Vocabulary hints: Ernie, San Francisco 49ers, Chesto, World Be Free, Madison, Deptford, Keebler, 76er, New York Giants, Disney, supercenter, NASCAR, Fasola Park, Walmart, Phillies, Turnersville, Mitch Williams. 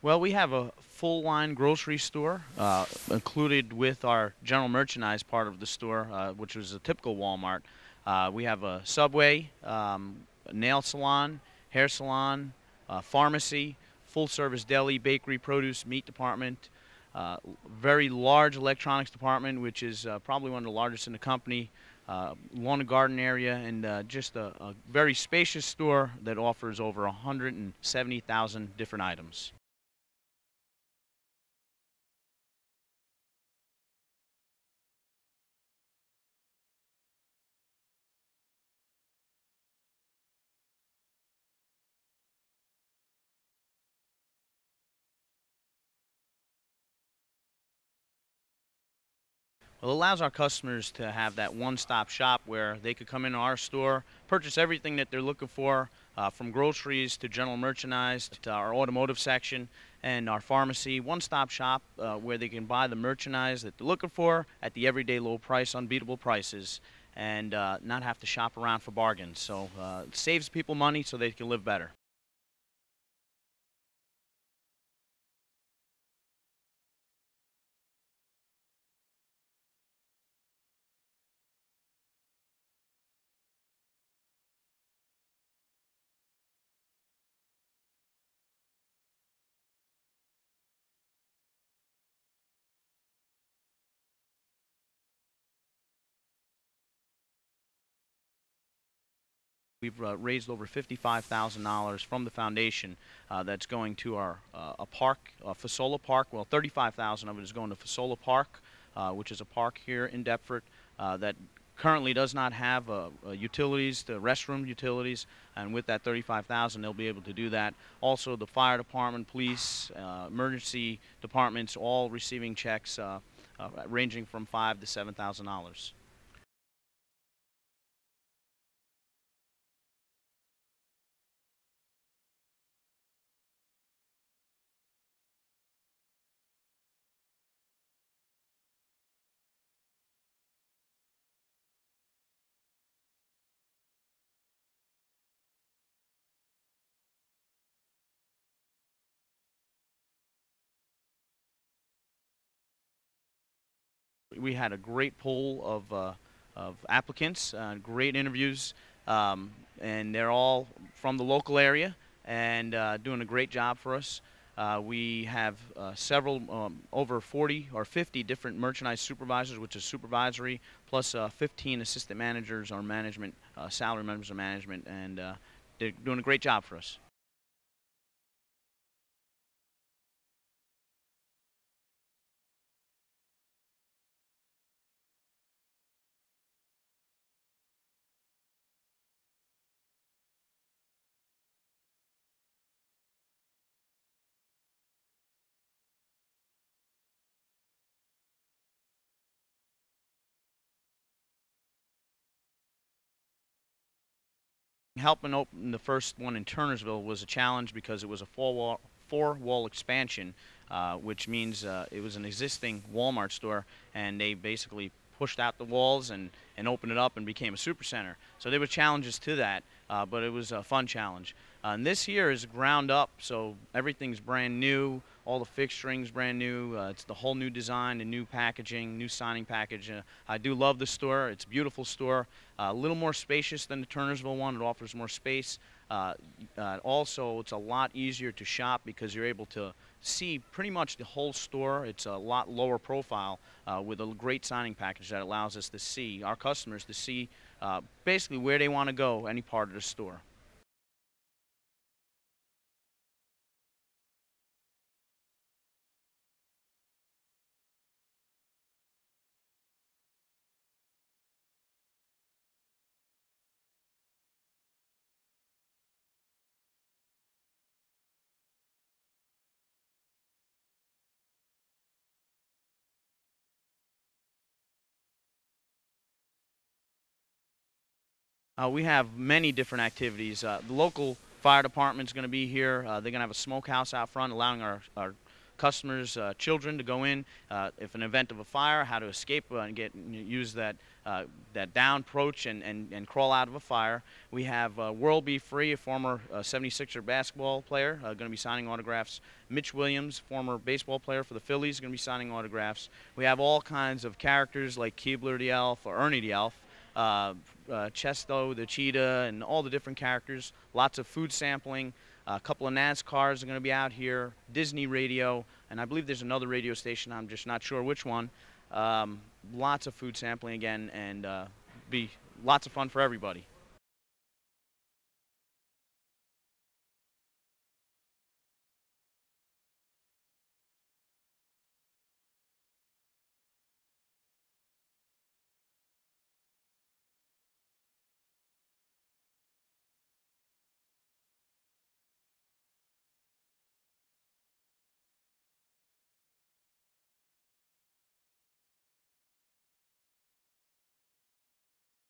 Well, we have a full-line grocery store included with our general merchandise part of the store, which was a typical Walmart. We have a Subway, a nail salon, hair salon, pharmacy, full-service deli, bakery, produce, meat department, very large electronics department, which is probably one of the largest in the company, lawn and garden area, and just a very spacious store that offers over 170,000 different items. Well, it allows our customers to have that one-stop shop where they could come into our store, purchase everything that they're looking for, from groceries to general merchandise to our automotive section and our pharmacy. One-stop shop where they can buy the merchandise that they're looking for at the everyday low price, unbeatable prices, and not have to shop around for bargains. So it saves people money so they can live better. We've raised over $55,000 from the foundation that's going to our Fasola Park. Well, $35,000 of it is going to Fasola Park, which is a park here in Deptford that currently does not have utilities, the restroom utilities, and with that $35,000 they'll be able to do that. Also, the fire department, police, emergency departments, all receiving checks ranging from $5,000 to $7,000. We had a great pool of applicants, great interviews, and they're all from the local area and doing a great job for us. We have several, over 40 or 50 different merchandise supervisors, which is supervisory, plus 15 assistant managers or management, salary members of management, and they're doing a great job for us. Helping open the first one in Turnersville was a challenge because it was a four-wall expansion, which means it was an existing Walmart store, and they basically pushed out the walls and opened it up and became a supercenter. So there were challenges to that, but it was a fun challenge. And this here is ground up, so everything's brand new, all the fixturing's brand new, it's the whole new design, the new packaging, new signing package. I do love the store, it's a beautiful store, a little more spacious than the Turnersville one, it offers more space. Also, it's a lot easier to shop because you're able to see pretty much the whole store. It's a lot lower profile with a great signing package that allows us to see, our customers to see basically where they want to go, any part of the store. We have many different activities. The local fire department's going to be here. They're going to have a smokehouse out front, allowing our customers' children to go in if an event of a fire, how to escape and use that down approach and crawl out of a fire. We have World Be Free, a former 76er basketball player, going to be signing autographs. Mitch Williams, former baseball player for the Phillies, going to be signing autographs. We have all kinds of characters like Keebler the Elf or Ernie the Elf, Chesto the Cheetah, and all the different characters. Lots of food sampling. A couple of NASCARs are going to be out here, Disney radio, and I believe there's another radio station, I'm just not sure which one. Lots of food sampling again, and be lots of fun for everybody.